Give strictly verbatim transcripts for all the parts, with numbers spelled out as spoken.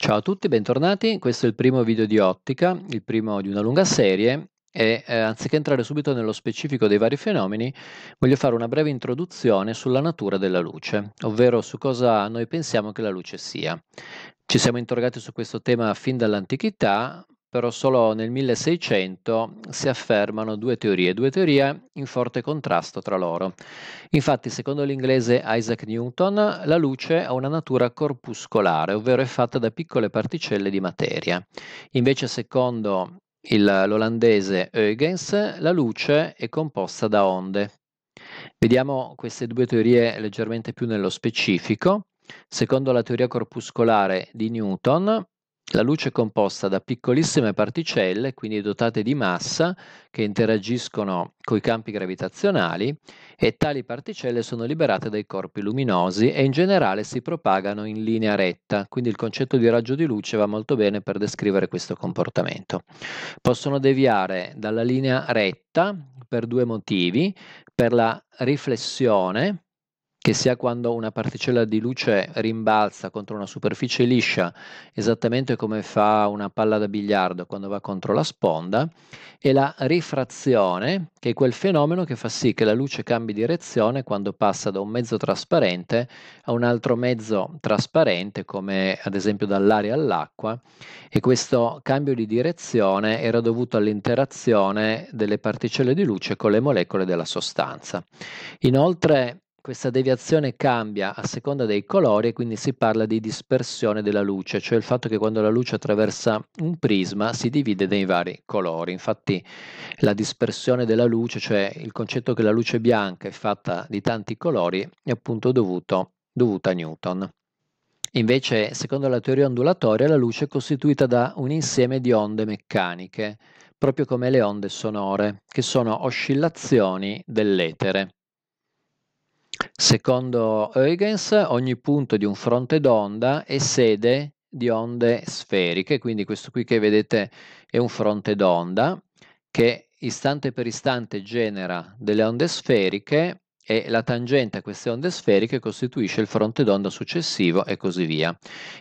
Ciao a tutti, bentornati. Questo è il primo video di ottica, il primo di una lunga serie e eh, anziché entrare subito nello specifico dei vari fenomeni, voglio fare una breve introduzione sulla natura della luce, ovvero su cosa noi pensiamo che la luce sia. Ci siamo interrogati su questo tema fin dall'antichità, però solo nel milleseicento si affermano due teorie, due teorie in forte contrasto tra loro. Infatti, secondo l'inglese Isaac Newton, la luce ha una natura corpuscolare, ovvero è fatta da piccole particelle di materia. Invece, secondo l'olandese Huygens, la luce è composta da onde. Vediamo queste due teorie leggermente più nello specifico. Secondo la teoria corpuscolare di Newton, la luce è composta da piccolissime particelle, quindi dotate di massa, che interagiscono coi campi gravitazionali, e tali particelle sono liberate dai corpi luminosi e in generale si propagano in linea retta, quindi il concetto di raggio di luce va molto bene per descrivere questo comportamento. Possono deviare dalla linea retta per due motivi: per la riflessione, che sia quando una particella di luce rimbalza contro una superficie liscia, esattamente come fa una palla da biliardo quando va contro la sponda, e la rifrazione, che è quel fenomeno che fa sì che la luce cambi direzione quando passa da un mezzo trasparente a un altro mezzo trasparente, come ad esempio dall'aria all'acqua, e questo cambio di direzione era dovuto all'interazione delle particelle di luce con le molecole della sostanza. Inoltre, questa deviazione cambia a seconda dei colori e quindi si parla di dispersione della luce, cioè il fatto che quando la luce attraversa un prisma si divide nei vari colori. Infatti la dispersione della luce, cioè il concetto che la luce bianca è fatta di tanti colori, è appunto dovuto, dovuta a Newton. Invece, secondo la teoria ondulatoria, la luce è costituita da un insieme di onde meccaniche, proprio come le onde sonore, che sono oscillazioni dell'etere. Secondo Huygens, ogni punto di un fronte d'onda è sede di onde sferiche, quindi questo qui che vedete è un fronte d'onda che istante per istante genera delle onde sferiche e la tangente a queste onde sferiche costituisce il fronte d'onda successivo e così via.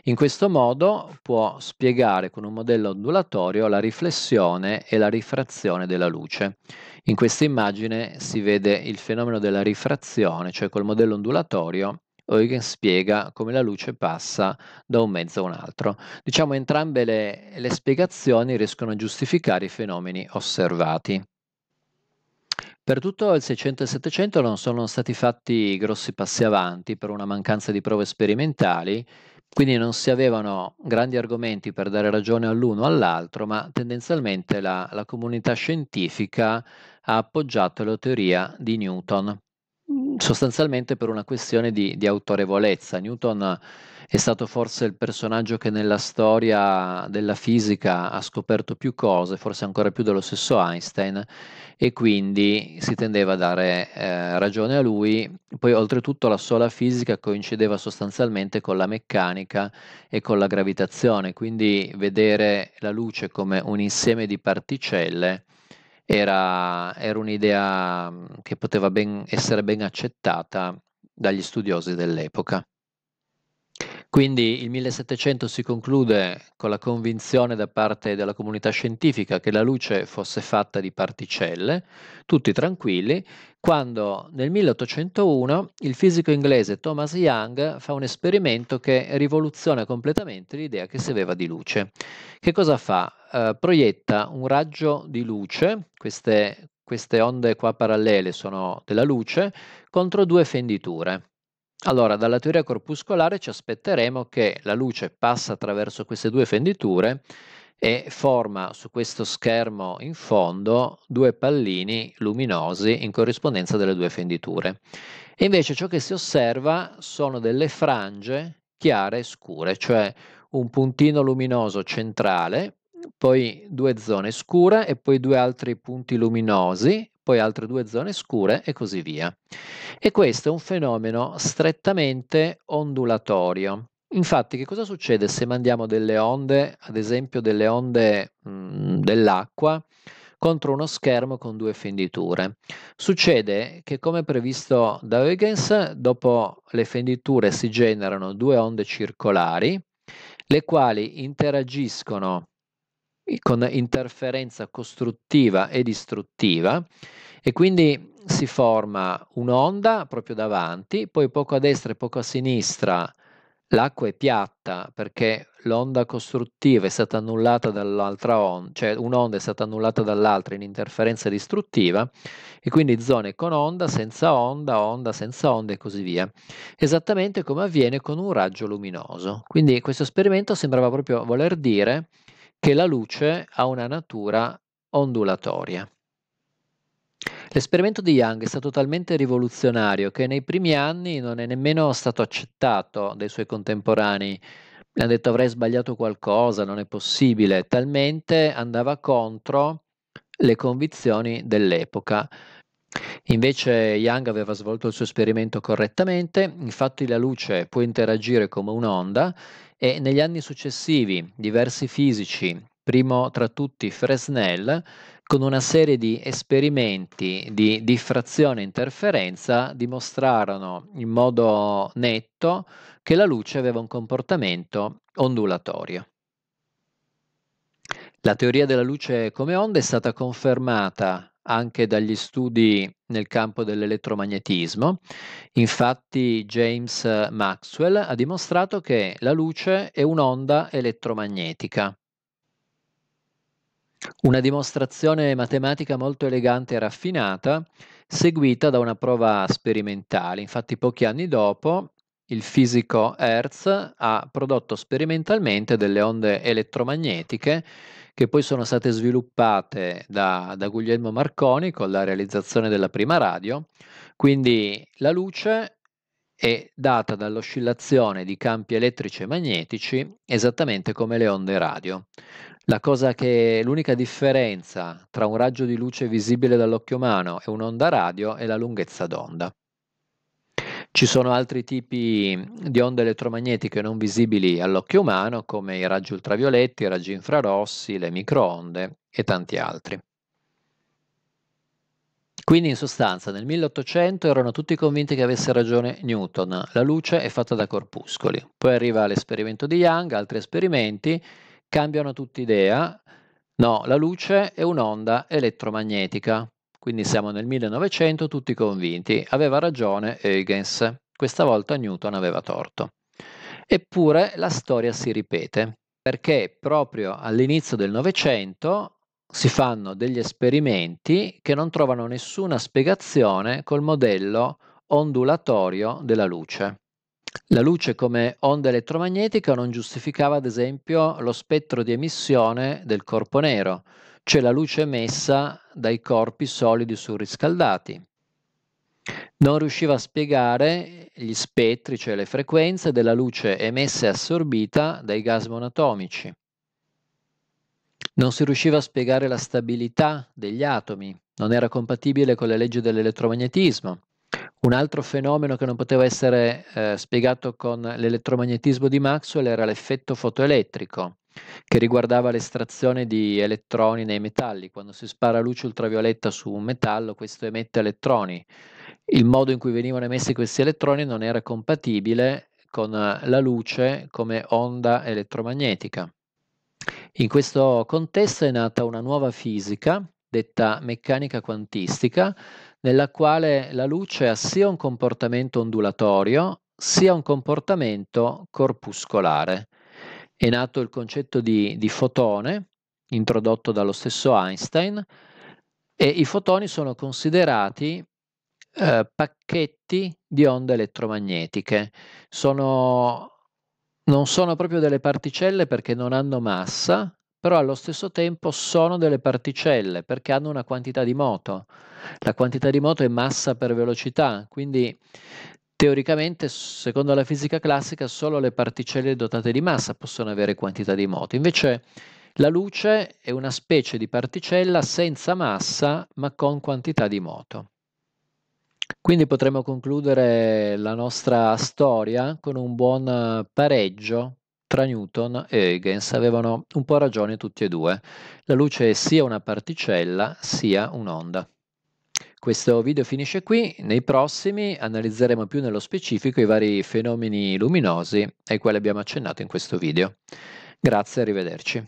In questo modo può spiegare con un modello ondulatorio la riflessione e la rifrazione della luce. In questa immagine si vede il fenomeno della rifrazione, cioè col modello ondulatorio Huygens spiega come la luce passa da un mezzo a un altro. Diciamo entrambe le, le spiegazioni riescono a giustificare i fenomeni osservati. Per tutto il Seicento e il Settecento non sono stati fatti grossi passi avanti per una mancanza di prove sperimentali, quindi non si avevano grandi argomenti per dare ragione all'uno o all'altro, ma tendenzialmente la, la comunità scientifica ha appoggiato la teoria di Newton, sostanzialmente per una questione di, di autorevolezza. Newton è stato forse il personaggio che nella storia della fisica ha scoperto più cose, forse ancora più dello stesso Einstein, e quindi si tendeva a dare eh, ragione a lui. Poi oltretutto la sola fisica coincideva sostanzialmente con la meccanica e con la gravitazione, quindi vedere la luce come un insieme di particelle era, era un'idea che poteva ben, essere ben accettata dagli studiosi dell'epoca. Quindi il millesettecento si conclude con la convinzione da parte della comunità scientifica che la luce fosse fatta di particelle, tutti tranquilli, quando nel milleottocentouno il fisico inglese Thomas Young fa un esperimento che rivoluziona completamente l'idea che si aveva di luce. Che cosa fa? Eh, proietta un raggio di luce, queste, queste onde qua parallele sono della luce, contro due fenditure. Allora, dalla teoria corpuscolare ci aspetteremo che la luce passa attraverso queste due fenditure e forma su questo schermo in fondo due pallini luminosi in corrispondenza delle due fenditure. E invece ciò che si osserva sono delle frange chiare e scure, cioè un puntino luminoso centrale, poi due zone scure e poi due altri punti luminosi, poi altre due zone scure e così via. E questo è un fenomeno strettamente ondulatorio. Infatti, che cosa succede se mandiamo delle onde, ad esempio delle onde dell'acqua, contro uno schermo con due fenditure? Succede che, come previsto da Huygens, dopo le fenditure si generano due onde circolari. le quali interagiscono con interferenza costruttiva e distruttiva, e quindi si forma un'onda proprio davanti, poi poco a destra e poco a sinistra l'acqua è piatta perché l'onda costruttiva è stata annullata dall'altra onda, cioè un'onda è stata annullata dall'altra in interferenza distruttiva, e quindi zone con onda, senza onda, onda senza onda e così via, esattamente come avviene con un raggio luminoso. Quindi questo esperimento sembrava proprio voler dire che la luce ha una natura ondulatoria. L'esperimento di Young è stato talmente rivoluzionario che nei primi anni non è nemmeno stato accettato dai suoi contemporanei. Mi hanno detto avrei sbagliato qualcosa, non è possibile, talmente andava contro le convinzioni dell'epoca. Invece Young aveva svolto il suo esperimento correttamente, infatti la luce può interagire come un'onda, e negli anni successivi diversi fisici, primo tra tutti Fresnel, con una serie di esperimenti di diffrazione e interferenza dimostrarono in modo netto che la luce aveva un comportamento ondulatorio. La teoria della luce come onda è stata confermata anche dagli studi nel campo dell'elettromagnetismo. Infatti James Maxwell ha dimostrato che la luce è un'onda elettromagnetica. Una dimostrazione matematica molto elegante e raffinata, seguita da una prova sperimentale. Infatti pochi anni dopo il fisico Hertz ha prodotto sperimentalmente delle onde elettromagnetiche che poi sono state sviluppate da, da Guglielmo Marconi con la realizzazione della prima radio. Quindi la luce è data dall'oscillazione di campi elettrici e magnetici esattamente come le onde radio. La cosa che l'unica differenza tra un raggio di luce visibile dall'occhio umano e un'onda radio è la lunghezza d'onda. Ci sono altri tipi di onde elettromagnetiche non visibili all'occhio umano, come i raggi ultravioletti, i raggi infrarossi, le microonde e tanti altri. Quindi in sostanza nel milleottocento erano tutti convinti che avesse ragione Newton, la luce è fatta da corpuscoli. Poi arriva l'esperimento di Young, altri esperimenti, cambiano tutti idea, no, la luce è un'onda elettromagnetica, quindi siamo nel millenovecento tutti convinti, aveva ragione Huygens, questa volta Newton aveva torto. Eppure la storia si ripete, perché proprio all'inizio del Novecento si fanno degli esperimenti che non trovano nessuna spiegazione col modello ondulatorio della luce. La luce come onda elettromagnetica non giustificava ad esempio lo spettro di emissione del corpo nero, cioè la luce emessa dai corpi solidi surriscaldati. Non riusciva a spiegare gli spettri, cioè le frequenze della luce emessa e assorbita dai gas monatomici. Non si riusciva a spiegare la stabilità degli atomi, non era compatibile con le leggi dell'elettromagnetismo. Un altro fenomeno che non poteva essere eh, spiegato con l'elettromagnetismo di Maxwell era l'effetto fotoelettrico, che riguardava l'estrazione di elettroni nei metalli. Quando si spara luce ultravioletta su un metallo, questo emette elettroni. Il modo in cui venivano emessi questi elettroni non era compatibile con la luce come onda elettromagnetica. In questo contesto è nata una nuova fisica, detta meccanica quantistica, nella quale la luce ha sia un comportamento ondulatorio sia un comportamento corpuscolare. È nato il concetto di, di fotone, introdotto dallo stesso Einstein, e i fotoni sono considerati eh, pacchetti di onde elettromagnetiche. Sono, non sono proprio delle particelle perché non hanno massa, però allo stesso tempo sono delle particelle perché hanno una quantità di moto. La quantità di moto è massa per velocità, quindi teoricamente, secondo la fisica classica, solo le particelle dotate di massa possono avere quantità di moto. Invece la luce è una specie di particella senza massa ma con quantità di moto. Quindi potremmo concludere la nostra storia con un buon pareggio tra Newton e Huygens. Avevano un po' ragione tutti e due. La luce è sia una particella sia un'onda. Questo video finisce qui, nei prossimi analizzeremo più nello specifico i vari fenomeni luminosi ai quali abbiamo accennato in questo video. Grazie, arrivederci.